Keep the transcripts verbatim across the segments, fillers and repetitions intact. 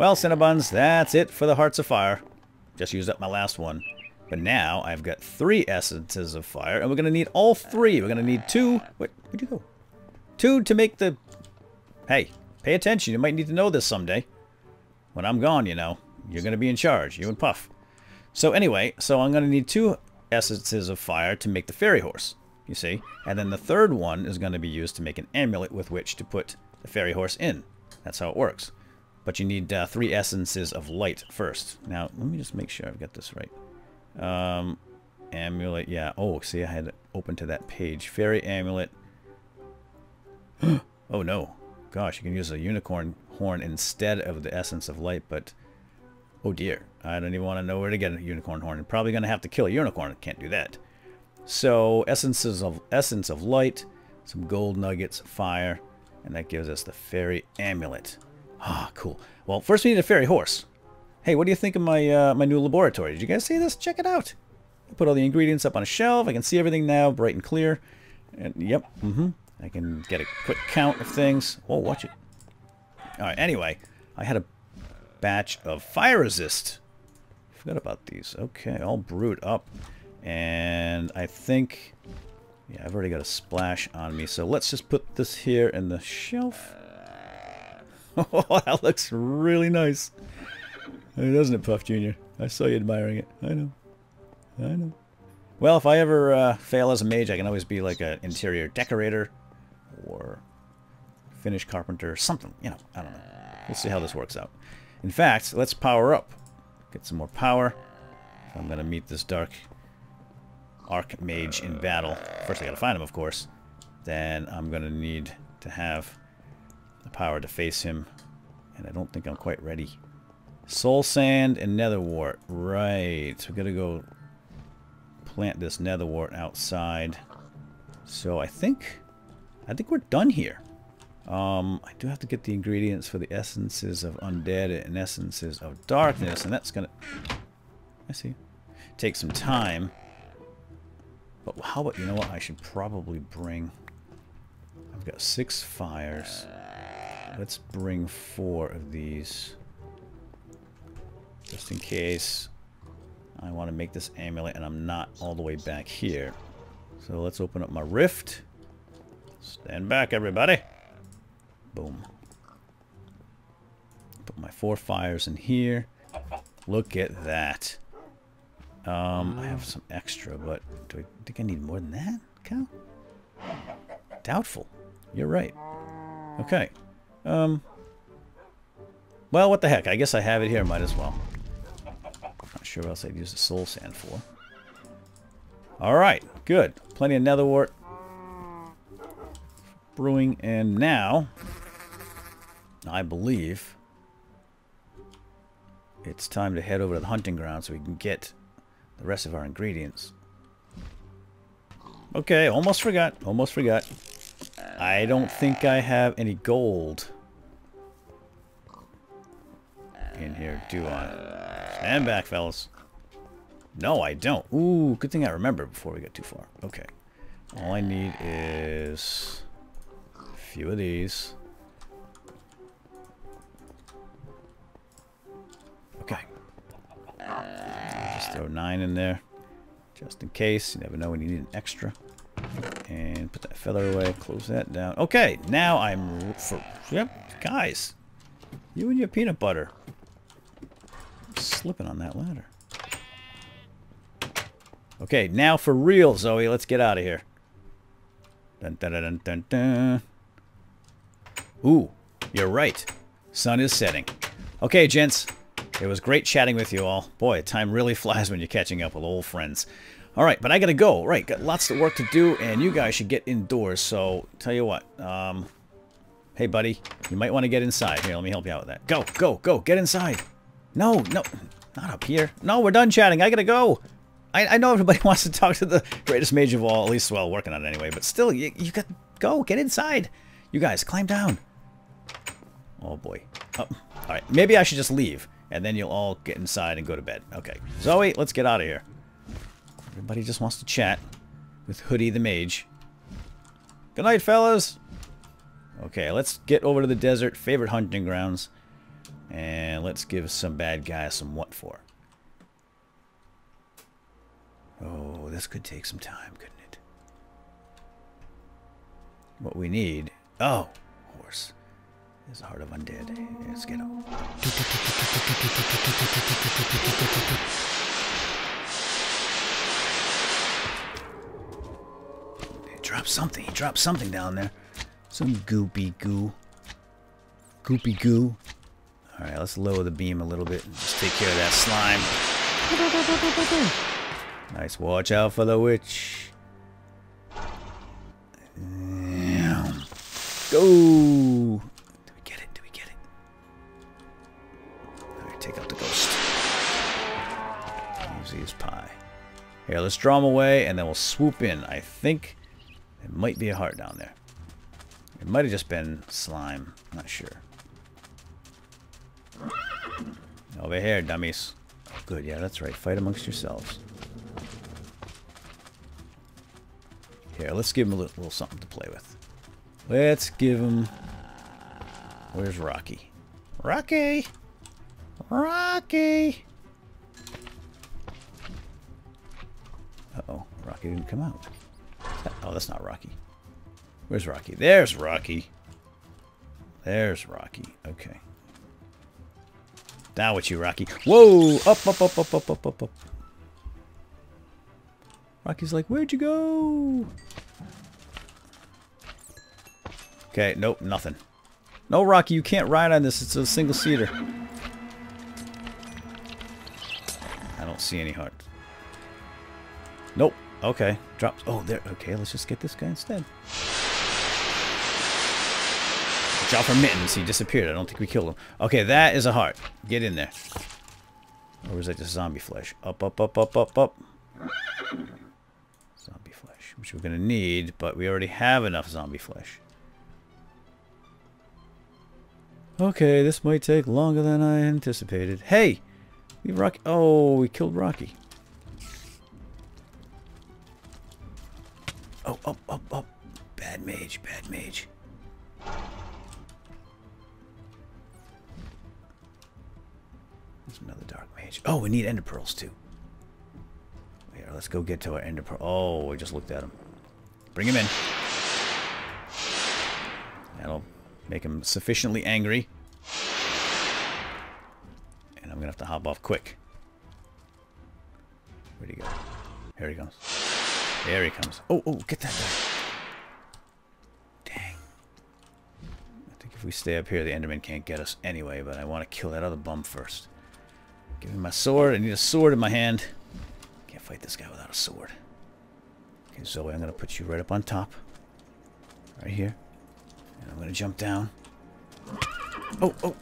Well, Cinnabuns, that's it for the Hearts of Fire. Just used up my last one. But now I've got three Essences of Fire, and we're going to need all three. We're going to need two. Wait, where'd you go? Two to make the... Hey, pay attention. You might need to know this someday. When I'm gone, you know, you're going to be in charge, you and Puff. So anyway, so I'm going to need two Essences of Fire to make the Fairy Horse, you see. And then the third one is going to be used to make an amulet with which to put the Fairy Horse in. That's how it works. But you need uh, three Essences of Light first. Now, let me just make sure I've got this right. Um, amulet, yeah. Oh, see, I had it open to that page. Fairy amulet. Oh, no. Gosh, you can use a unicorn horn instead of the Essence of Light, but... Oh, dear. I don't even want to know where to get a unicorn horn. I'm probably going to have to kill a unicorn. I can't do that. So, essences of Essence of Light, some gold nuggets, fire, and that gives us the Fairy amulet. Ah, cool. Well, first we need a fairy horse. Hey, what do you think of my uh, my new laboratory? Did you guys see this? Check it out. I put all the ingredients up on a shelf. I can see everything now, bright and clear. And yep, mm-hmm. I can get a quick count of things. Whoa, watch it. All right. Anyway, I had a batch of fire resist. Forgot about these. Okay, all brewed up, and I think yeah, I've already got a splash on me. So let's just put this here in the shelf. Oh, that looks really nice. I mean, doesn't it, Puff Junior? I saw you admiring it. I know. I know. Well, if I ever uh, fail as a mage, I can always be like an interior decorator or Finnish carpenter or something. You know, I don't know. We'll see how this works out. In fact, let's power up. Get some more power. I'm going to meet this dark archmage in battle. First, I got to find him, of course. Then I'm going to need to have... the power to face him, and I don't think I'm quite ready. Soul sand and nether wart, right? So we gotta go plant this nether wart outside. So I think, I think we're done here. Um, I do have to get the ingredients for the essences of undead and essences of darkness, and that's gonna, I see, take some time. But how about you know what? I should probably bring. I've got six fires. Let's bring four of these, just in case I want to make this amulet and I'm not all the way back here. So let's open up my rift. Stand back, everybody. Boom. Put my four fires in here. Look at that. Um, I have some extra, but do I think I need more than that? Cow? Doubtful. You're right. Okay. Um, well, what the heck? I guess I have it here. Might as well. Not sure what else I'd use the soul sand for. Alright, good. Plenty of netherwort. Brewing, and now, I believe, it's time to head over to the hunting ground so we can get the rest of our ingredients. Okay, almost forgot. Almost forgot. I don't think I have any gold in here, do I? Stand back, fellas. No, I don't. Ooh, good thing I remembered before we got too far. Okay. All I need is a few of these. Okay. Just throw nine in there. Just in case. You never know when you need an extra. And put that feather away, close that down. Okay, now I'm for, yep, guys, you and your peanut butter. I'm slipping on that ladder. Okay, now for real, Zoe, let's get out of here. Dun, dun, dun, dun, dun. Ooh, you're right. Sun is setting. Okay, gents, it was great chatting with you all. Boy, time really flies when you're catching up with old friends. Alright, but I gotta go. Right, got lots of work to do, and you guys should get indoors, so tell you what. Um, hey, buddy, you might want to get inside. Here, let me help you out with that. Go, go, go, get inside. No, no, not up here. No, we're done chatting. I gotta go. I, I know everybody wants to talk to the greatest mage of all, at least, well, working on it anyway, but still, you, you gotta go, get inside. You guys, climb down. Oh, boy. Oh, alright, maybe I should just leave, and then you'll all get inside and go to bed. Okay, Zoe, let's get out of here. Everybody just wants to chat with Hoodie the Mage. Good night, fellas. Okay, let's get over to the desert, favorite hunting grounds. And let's give some bad guys some what for. Oh, this could take some time, couldn't it? What we need... Oh! Horse. It's the heart of undead. Let's get him. Drop something. He dropped something down there. Some goopy goo. Goopy goo. Alright, let's lower the beam a little bit. Just take care of that slime. Nice. Watch out for the witch. Go! Do we get it? Do we get it? Alright, take out the ghost. Use his pie. Here, let's draw him away and then we'll swoop in. I think it might be a heart down there. It might have just been slime. I'm not sure. Over here, dummies. Oh, good, yeah, that's right. Fight amongst yourselves. Here, let's give him a little, little something to play with. Let's give him... Where's Rocky? Rocky! Rocky! Uh-oh. Rocky didn't come out. That... Oh, that's not Rocky. Where's Rocky? There's Rocky! There's Rocky. Okay. Down with you, Rocky. Whoa! Up, up, up, up, up, up, up, up. Rocky's like, where'd you go? Okay, nope, nothing. No, Rocky, you can't ride on this. It's a single-seater. I don't see any heart. Nope. Okay. Drop. Oh, there. Okay, let's just get this guy instead. Drop our mittens. He disappeared. I don't think we killed him. Okay, that is a heart. Get in there. Or was that just zombie flesh? Up, up, up, up, up, up. Zombie flesh, which we're going to need, but we already have enough zombie flesh. Okay, this might take longer than I anticipated. Hey! We Rocky. Oh, we killed Rocky. Oh, up, up, up. Bad mage, bad mage. There's another dark mage. Oh, we need ender pearls too. Here, let's go get to our ender pearl. Oh, we just looked at him. Bring him in. That'll... make him sufficiently angry. And I'm going to have to hop off quick. Where'd he go? Here he comes. There he comes. Oh, oh, get that guy. Dang. I think if we stay up here, the Enderman can't get us anyway, but I want to kill that other bum first. Give me my sword. I need a sword in my hand. Can't fight this guy without a sword. Okay, Zoe, I'm going to put you right up on top. Right here. And I'm gonna jump down. Oh, oh!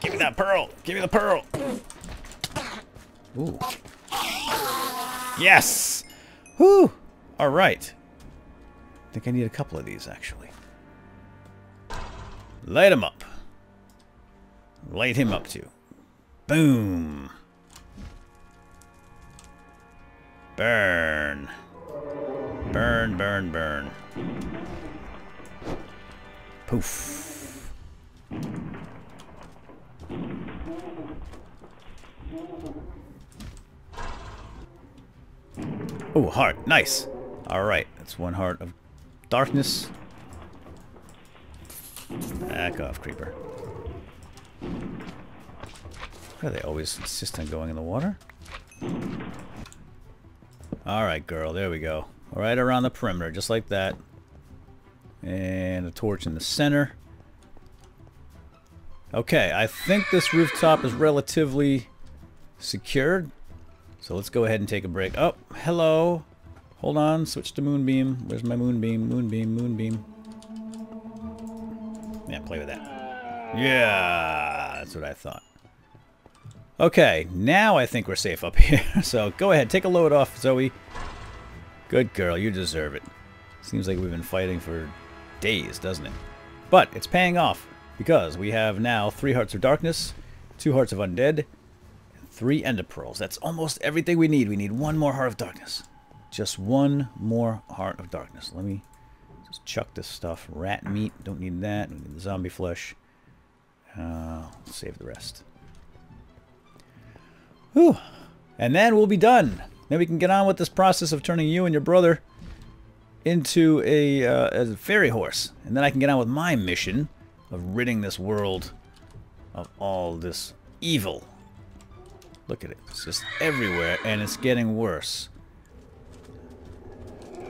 Give me that pearl! Give me the pearl! Ooh. Yes! Whoo! Alright. I think I need a couple of these, actually. Light him up. Light him up, too. Boom! Burn. Burn, burn, burn. Poof. Oh, heart. Nice. Alright. That's one heart of darkness. Back off, creeper. Why do they always insist on going in the water? Alright, girl. There we go. Right around the perimeter, just like that. And a torch in the center. Okay, I think this rooftop is relatively secured. So let's go ahead and take a break. Oh, hello. Hold on, switch to moonbeam. Where's my moonbeam? Moonbeam, moonbeam. Yeah, play with that. Yeah, that's what I thought. Okay, now I think we're safe up here. So go ahead, take a load off, Zoe. Good girl, you deserve it. Seems like we've been fighting for... days, doesn't it? But it's paying off because we have now three hearts of darkness, two hearts of undead, and three ender pearls. That's almost everything we need. We need one more heart of darkness. Just one more heart of darkness. Let me just chuck this stuff. Rat meat, don't need that. Don't need the zombie flesh. Uh, save the rest. Whew. And then we'll be done. Then we can get on with this process of turning you and your brother into a, uh, as a fairy horse. And then I can get on with my mission of ridding this world of all this evil. Look at it. It's just everywhere, and it's getting worse.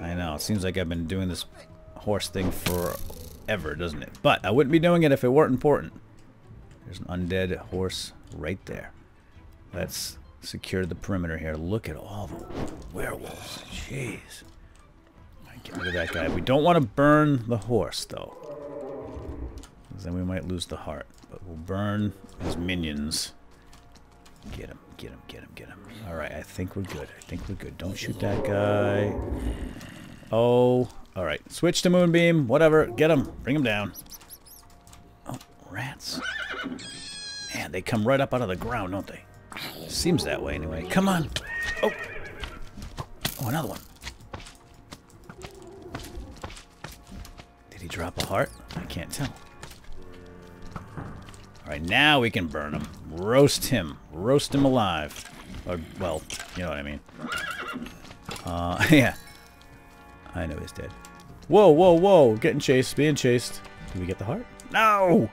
I know. It seems like I've been doing this horse thing forever, doesn't it? But I wouldn't be doing it if it weren't important. There's an undead horse right there. Let's secure the perimeter here. Look at all the werewolves. Jeez. All right, get rid of that guy. We don't want to burn the horse, though. Because then we might lose the heart. But we'll burn his minions. Get him, get him, get him, get him. All right, I think we're good. I think we're good. Don't shoot that guy. Oh, all right. Switch to Moonbeam, whatever. Get him, bring him down. Oh, rats. Man, they come right up out of the ground, don't they? Seems that way anyway. Come on. Oh, oh, another one. Did he drop a heart? I can't tell. All right, now we can burn him. Roast him. Roast him alive. Or, well, you know what I mean. Uh, yeah. I know he's dead. Whoa, whoa, whoa. Getting chased. Being chased. Did we get the heart? No!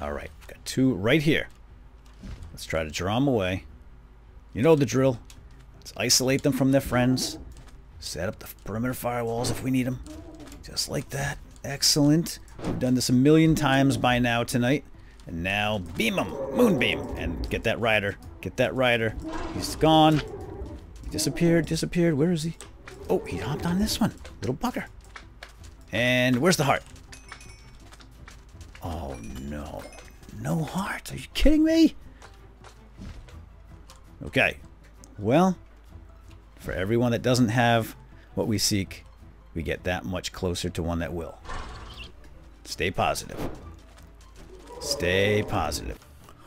All right. Got two right here. Let's try to draw them away. You know the drill. Let's isolate them from their friends. Set up the perimeter firewalls if we need them. Just like that. Excellent. We've done this a million times by now tonight. And now, beam him! Moonbeam! And get that rider. Get that rider. He's gone. He disappeared, disappeared. Where is he? Oh, he hopped on this one. Little bucker. And where's the heart? Oh, no. No heart. Are you kidding me? Okay. Well, for everyone that doesn't have what we seek, we get that much closer to one that will. Stay positive. Stay positive.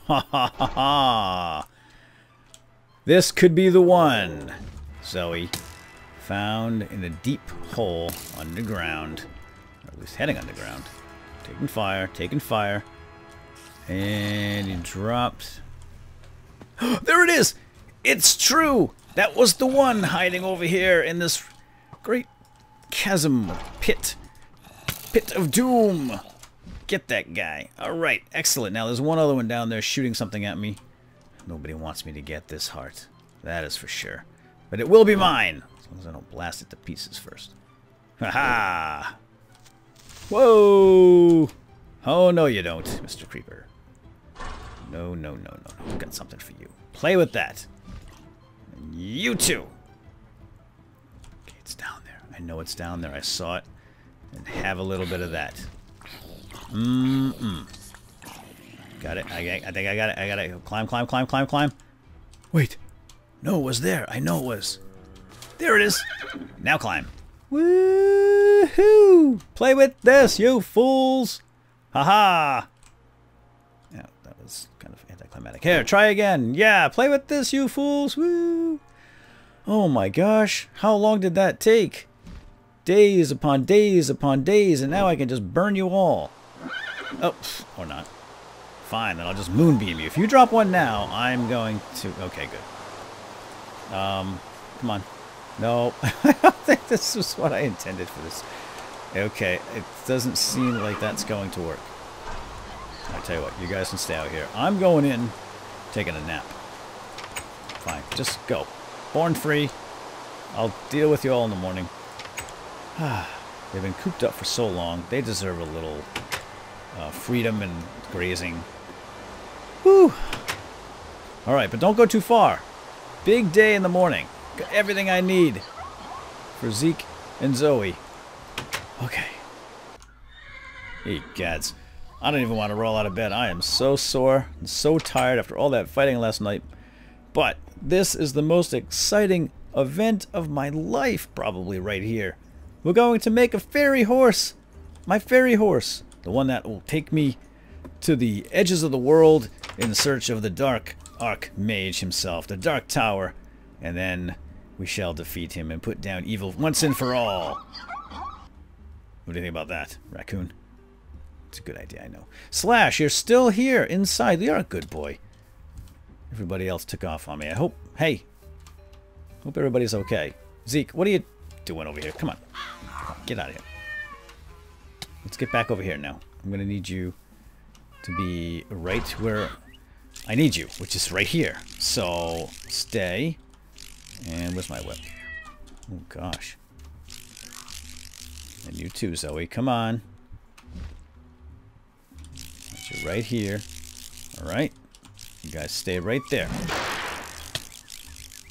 Ha ha ha ha! This could be the one, Zoe. Found in a deep hole underground. Or at least heading underground. Taking fire, taking fire. And he dropped. There it is! It's true! That was the one hiding over here in this great chasm pit. Pit of doom! Get that guy. Alright, excellent. Now there's one other one down there shooting something at me. Nobody wants me to get this heart. That is for sure. But it will be mine! As long as I don't blast it to pieces first. Ha-ha! Whoa! Oh, no you don't, Mister Creeper. No, no, no, no, no. I've got something for you. Play with that! You too! Okay, it's down there. I know it's down there. I saw it. And have a little bit of that. Mm-mm. Got it. I, I think I got it. I got it. Climb, climb, climb, climb, climb. Wait. No, it was there. I know it was. There it is. Now climb. Woo-hoo! Play with this, you fools! Ha-ha! Yeah, that was kind of anticlimactic. Here, try again. Yeah, play with this, you fools! Woo! Oh my gosh. How long did that take? Days upon days upon days, and now I can just burn you all. Oh, or not. Fine, then I'll just moonbeam you. If you drop one now, I'm going to... Okay, good. Um, come on. No, I don't think this was what I intended for this. Okay, it doesn't seem like that's going to work. I tell you what, you guys can stay out here. I'm going in, taking a nap. Fine, just go. Born free. I'll deal with you all in the morning. They've been cooped up for so long. They deserve a little uh, freedom and grazing. Whew. All right, but don't go too far. Big day in the morning. Got everything I need for Zeke and Zoe. Okay. Hey, gads. I don't even want to roll out of bed. I am so sore and so tired after all that fighting last night. But this is the most exciting event of my life, probably, right here. We're going to make a fairy horse. My fairy horse. The one that will take me to the edges of the world in search of the Dark Archmage himself, the Dark Tower. And then we shall defeat him and put down evil once and for all. What do you think about that, raccoon? It's a good idea, I know. Slash, you're still here, inside. You're a good boy. Everybody else took off on me. I hope... Hey. Hope everybody's okay. Zeke, what are you doing over here? Come on. Get out of here. Let's get back over here now. I'm going to need you to be right where I need you, which is right here. So, stay. And where's my whip? Oh, gosh. And you too, Zoe. Come on. You're right here. All right. You guys stay right there.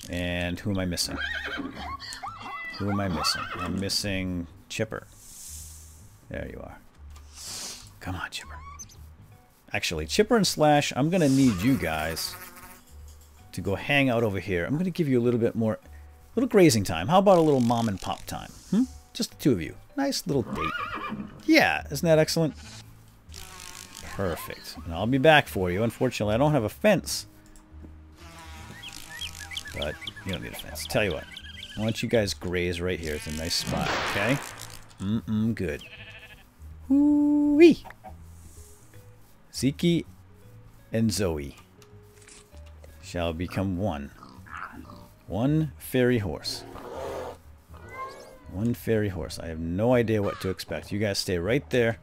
And who am I missing? Who am I missing? I'm missing Chipper. There you are. Come on, Chipper. Actually, Chipper and Slash, I'm going to need you guys to go hang out over here. I'm going to give you a little bit more, a little grazing time. How about a little mom and pop time? Hmm? Just the two of you. Nice little date. Yeah, isn't that excellent? Perfect. And I'll be back for you. Unfortunately, I don't have a fence. But you don't need a fence. Tell you what. I want you guys graze right here. It's a nice spot, okay? Mm-mm, good. Woo-wee. Zeke and Zoe shall become one. One fairy horse. One fairy horse. I have no idea what to expect. You guys stay right there.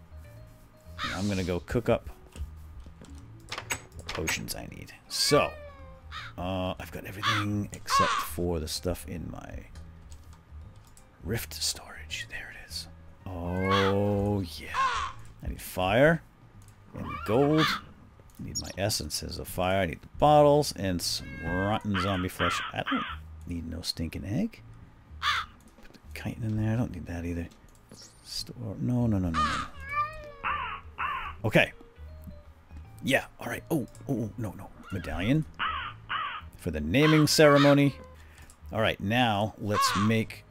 And I'm going to go cook up potions I need. So, uh, I've got everything except for the stuff in my rift storage. There it is. Oh, yeah. I need fire. I need gold. I need my essences of fire. I need the bottles and some rotten zombie flesh. I don't need no stinking egg. Put the chitin in there. I don't need that either. Store. No, no, no, no, no. Okay. Yeah, all right. Oh, oh, no, no. Medallion for the naming ceremony. All right, now let's make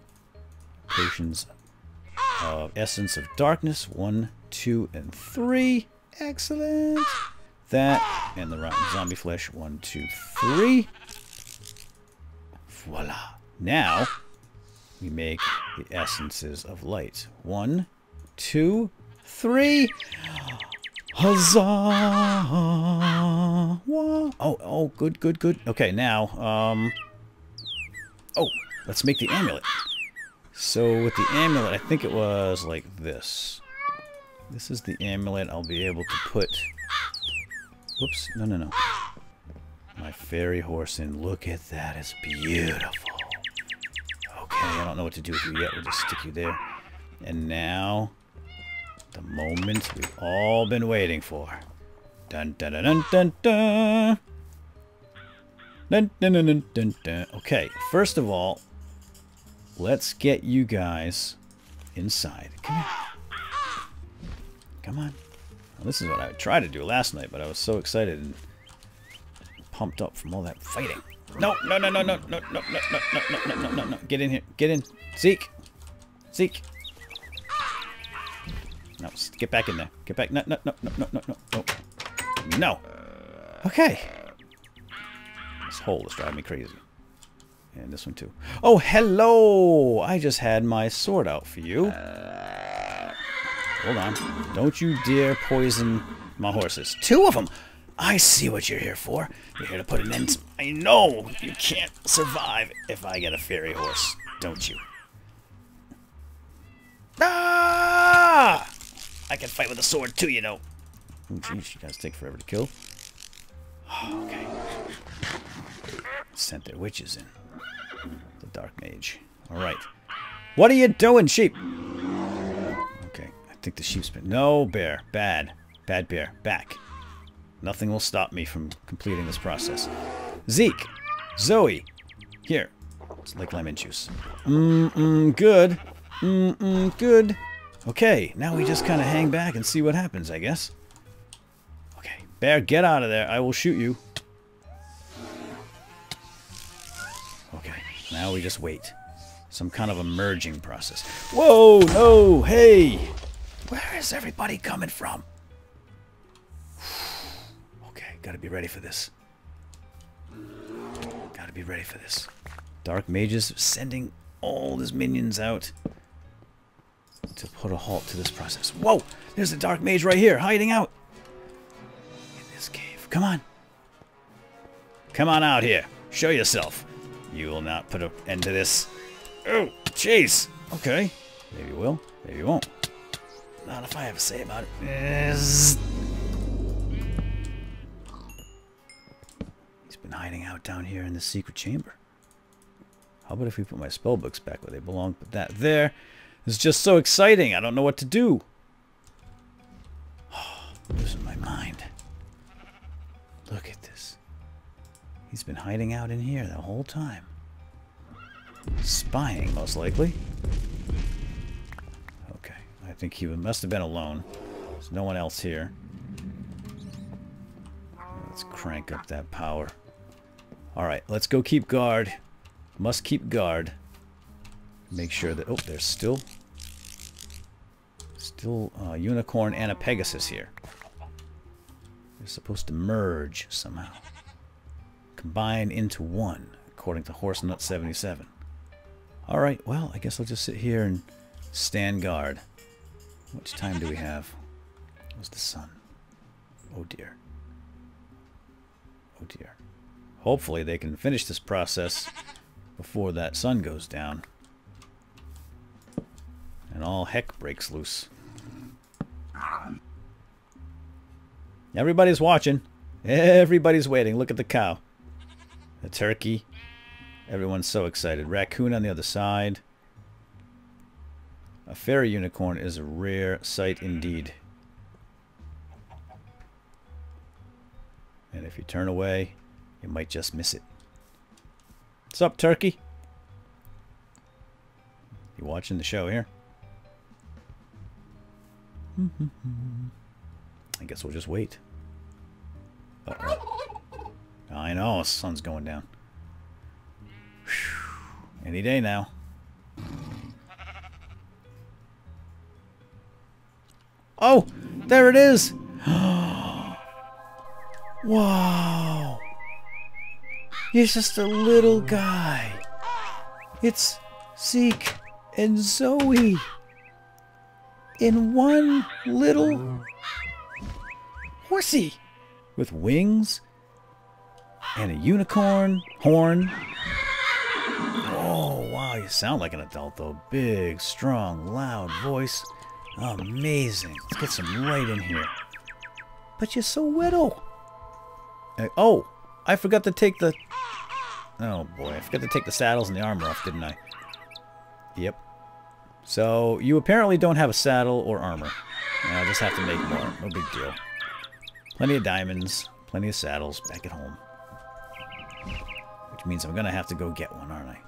potions of essence of darkness. One, two, and three. Excellent. That and the rotten zombie flesh. One, two, three. Voila. Now we make the essences of light. One, two, three. Huzzah! Whoa. Oh, oh, good, good, good. Okay, now, um... oh, let's make the amulet. So with the amulet, I think it was like this. This is the amulet I'll be able to put... Whoops, no, no, no. My fairy horse in. Look at that, it's beautiful. Okay, I don't know what to do with you yet. We'll just stick you there. And now... the moment we've all been waiting for. Dun dun dun dun dun dun. Dun dun dun dun dun dun. Okay, first of all, let's get you guys inside. Come on. Come on. Well, this is what I tried to do last night, but I was so excited and pumped up from all that fighting. No, no, no, no, no, no, no, no, no, no, no, no, no, no. Get in here. Get in. Zeke. Zeke. No, get back in there. Get back. No, no, no, no, no, no, no, no. No. Okay. This hole is driving me crazy. And this one, too. Oh, hello! I just had my sword out for you. Hold on. Don't you dare poison my horses. Two of them! I see what you're here for. You're here to put an end to... I know you can't survive if I get a fairy horse, don't you? Ah! I can fight with a sword too, you know. Oh, jeez, you guys take forever to kill. Oh, okay. Sent their witches in. The dark mage. All right. What are you doing, sheep? Okay, I think the sheep's been... No, bear. Bad. Bad bear. Back. Nothing will stop me from completing this process. Zeke. Zoe. Here. It's like lemon juice. Mm-mm, good. Mm-mm, good. Okay, now we just kind of hang back and see what happens, I guess. Okay, bear, get out of there. I will shoot you. Okay, now we just wait. Some kind of a merging process. Whoa, no, hey! Where is everybody coming from? Okay, gotta be ready for this. Gotta be ready for this. Dark mages sending all his minions out. to put a halt to this process. Whoa! There's a dark mage right here, hiding out in this cave. Come on. Come on out here. Show yourself. You will not put an end to this. Oh, jeez. Okay. Maybe you will. Maybe you won't. Not if I have a say about it. He's been hiding out down here in the secret chamber. How about if we put my spell books back where they belong? Put that there. This is just so exciting. I don't know what to do. Oh, I'm losing my mind. Look at this. He's been hiding out in here the whole time. Spying, most likely. Okay. I think he must have been alone. There's no one else here. Let's crank up that power. Alright, let's go keep guard. Must keep guard. Make sure that... Oh, there's still... Still a unicorn and a pegasus here. They're supposed to merge somehow. Combine into one, according to Horsenut seventy-seven. Alright, well, I guess I'll just sit here and stand guard. How much time do we have? Where's the sun? Oh, dear. Oh, dear. Hopefully they can finish this process before that sun goes down. And all heck breaks loose. Everybody's watching. Everybody's waiting. Look at the cow. The turkey. Everyone's so excited. Raccoon on the other side. A fairy unicorn is a rare sight indeed. And if you turn away, you might just miss it. What's up, turkey? You watching the show here? I guess we'll just wait. Uh-oh. I know, the sun's going down. Whew. Any day now. Oh, there it is! Wow! He's just a little guy. It's Zeke and Zoe. In one little horsey with wings and a unicorn horn. Oh, wow, you sound like an adult though. Big, strong, loud voice. Amazing. Let's get some light in here. But you're so little. Uh, oh, I forgot to take the... Oh boy, I forgot to take the saddles and the armor off, didn't I? Yep. So, you apparently don't have a saddle or armor. I'll just have to make more. No big deal. Plenty of diamonds, plenty of saddles back at home. Which means I'm going to have to go get one, aren't I?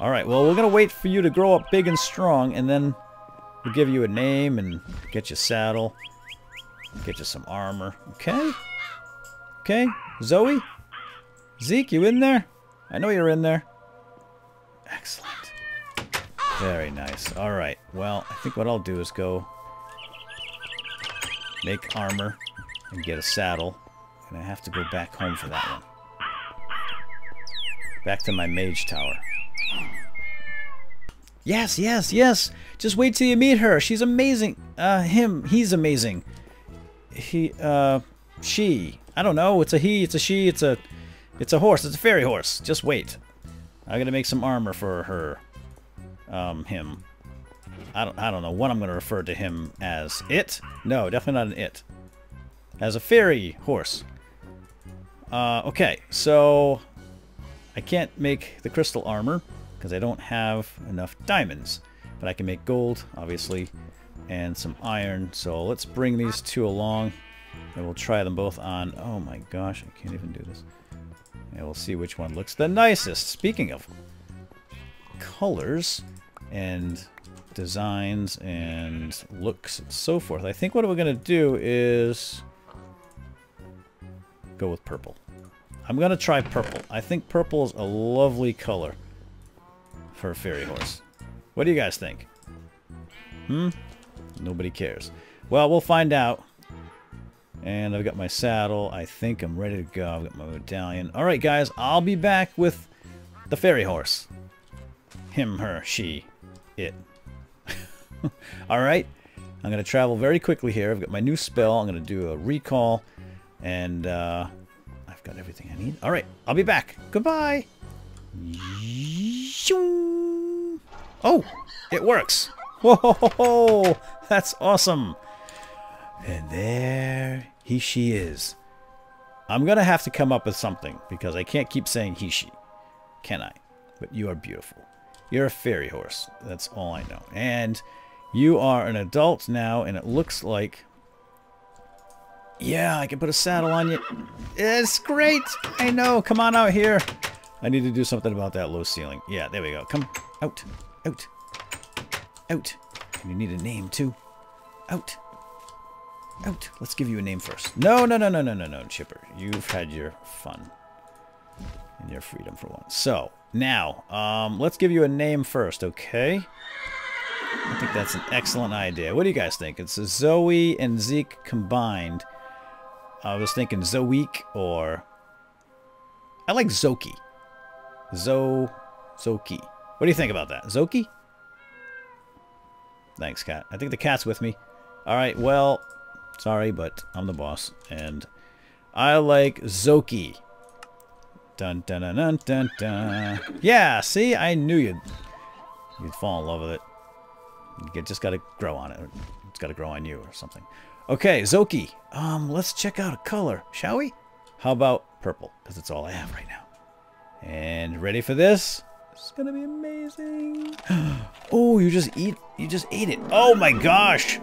Alright, well, we're going to wait for you to grow up big and strong, and then we'll give you a name and get you a saddle, get you some armor. Okay? Okay? Zoe? Zeke, you in there? I know you're in there. Excellent. Very nice. Alright, well, I think what I'll do is go make armor and get a saddle. And I have to go back home for that one. Back to my mage tower. Yes, yes, yes! Just wait till you meet her! She's amazing! Uh, him. He's amazing. He, uh, she. I don't know. It's a he, it's a she, it's a, it's a horse. It's a fairy horse. Just wait. I gotta make some armor for her. Um, him. I don't, I don't know what I'm going to refer to him as. It? No, definitely not an it. As a fairy horse. Uh, okay, so I can't make the crystal armor because I don't have enough diamonds. But I can make gold, obviously, and some iron. So let's bring these two along and we'll try them both on. Oh my gosh, I can't even do this. And we'll see which one looks the nicest. Speaking of colors and designs and looks and so forth, I think what we're going to do is go with purple. I'm going to try purple. I think purple is a lovely color for a fairy horse. What do you guys think? Hmm? Nobody cares. Well, we'll find out. And I've got my saddle. I think I'm ready to go. I've got my medallion. Alright guys, I'll be back with the fairy horse. Him, her, she, it. All right, I'm going to travel very quickly here. I've got my new spell. I'm going to do a recall, and uh, I've got everything I need. All right, I'll be back. Goodbye. Oh, it works. Whoa, ho, ho, ho. That's awesome. And there he, she is. I'm going to have to come up with something, because I can't keep saying he, she. Can I? But you are beautiful. You're a fairy horse. That's all I know. And you are an adult now, and it looks like... Yeah, I can put a saddle on you. It's great. I know. Come on out here. I need to do something about that low ceiling. Yeah, there we go. Come out. Out. Out. And you need a name, too. Out. Out. Let's give you a name first. No, no, no, no, no, no, no, Chipper. You've had your fun and your freedom for once. So... Now, um, let's give you a name first, okay? I think that's an excellent idea. What do you guys think? It's Zoe and Zeke combined. I was thinking Zoeek, or... I like Zokey. Zo... Zokey. What do you think about that? Zokey? Thanks, cat. I think the cat's with me. Alright, well, sorry, but I'm the boss, and I like Zokey. Dun, dun, dun, dun, dun, dun. Yeah, see? I knew you'd, you'd fall in love with it. You just gotta grow on it. It's gotta grow on you or something. Okay, Zokey. Um, let's check out a color, shall we? How about purple? Because it's all I have right now. And ready for this? It's gonna be amazing. Oh, you just eat you just ate it. Oh my gosh!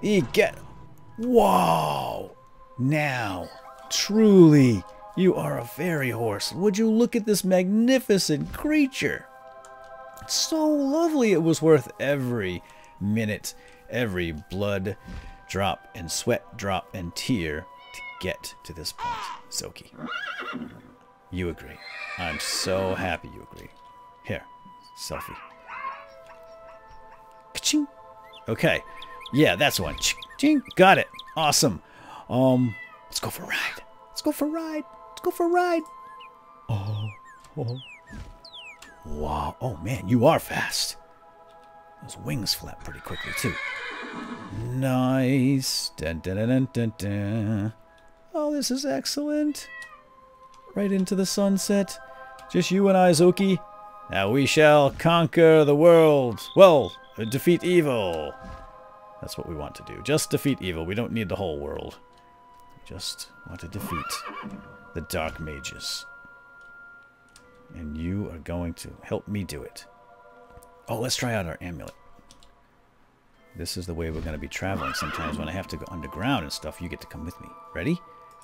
You get Wow! Now, truly. You are a fairy horse. Would you look at this magnificent creature? It's so lovely. It was worth every minute, every blood drop and sweat drop and tear to get to this point. Zokey, you agree. I'm so happy you agree. Here, selfie. Ka-ching. Okay. Yeah, that's one. Ching. Got it. Awesome. Um, let's go for a ride. Let's go for a ride. Go for a ride. Oh, oh, wow. Oh man, you are fast. Those wings flap pretty quickly too. Nice. Dun, dun, dun, dun, dun. Oh, this is excellent. Right into the sunset. Just you and I, Zokey. Now we shall conquer the world. Well, defeat evil. That's what we want to do. Just defeat evil. We don't need the whole world. We just want to defeat the dark mages, and you are going to help me do it. Oh, let's try out our amulet. This is the way we're going to be traveling sometimes. When I have to go underground and stuff, you get to come with me. Ready?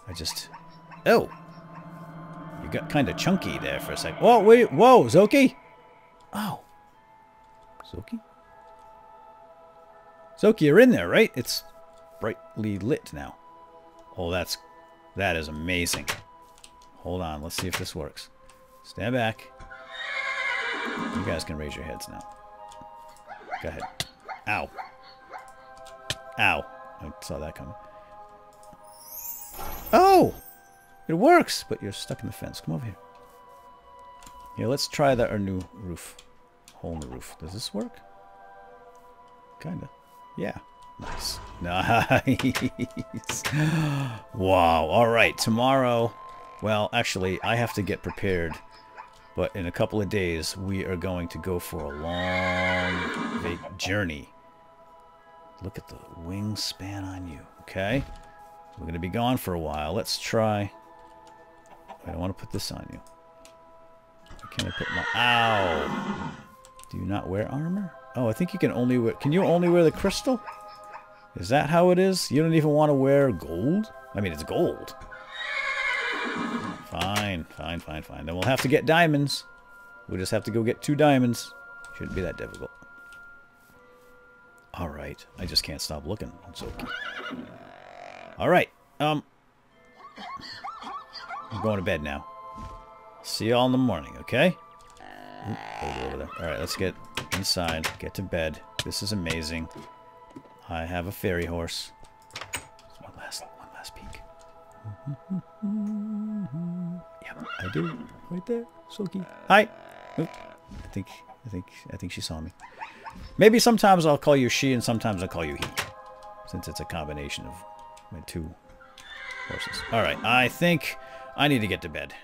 I just... Oh! You got kind of chunky there for a sec. Whoa, wait! Whoa, Zokey! Oh! Zokey? Zokey, you're in there, right? It's brightly lit now. Oh, that's... That is amazing. Hold on, let's see if this works. Stand back. You guys can raise your heads now. Go ahead. Ow. Ow. I saw that coming. Oh! It works! But you're stuck in the fence. Come over here. Here, let's try that, our new roof. Hole in the roof. Does this work? Kinda. Yeah. Nice. Nice. Wow. All right. Tomorrow... Well, actually, I have to get prepared, but in a couple of days, we are going to go for a long big journey. Look at the wingspan on you, okay? We're going to be gone for a while. Let's try... I don't want to put this on you. Where can I put my... Ow! Do you not wear armor? Oh, I think you can only wear... Can you only wear the crystal? Is that how it is? You don't even want to wear gold? I mean, it's gold. Fine, fine, fine, fine. Then we'll have to get diamonds. We'll just have to go get two diamonds. Shouldn't be that difficult. Alright. I just can't stop looking. It's okay. Alright. Um, I'm going to bed now. See you all in the morning, okay? Alright, let's get inside. Get to bed. This is amazing. I have a fairy horse. One last, one last peek. Yep, I do. Right there, Zokey. Hi. Oop. I think, I think, I think she saw me. Maybe sometimes I'll call you she and sometimes I'll call you he, since it's a combination of my two horses. All right, I think I need to get to bed.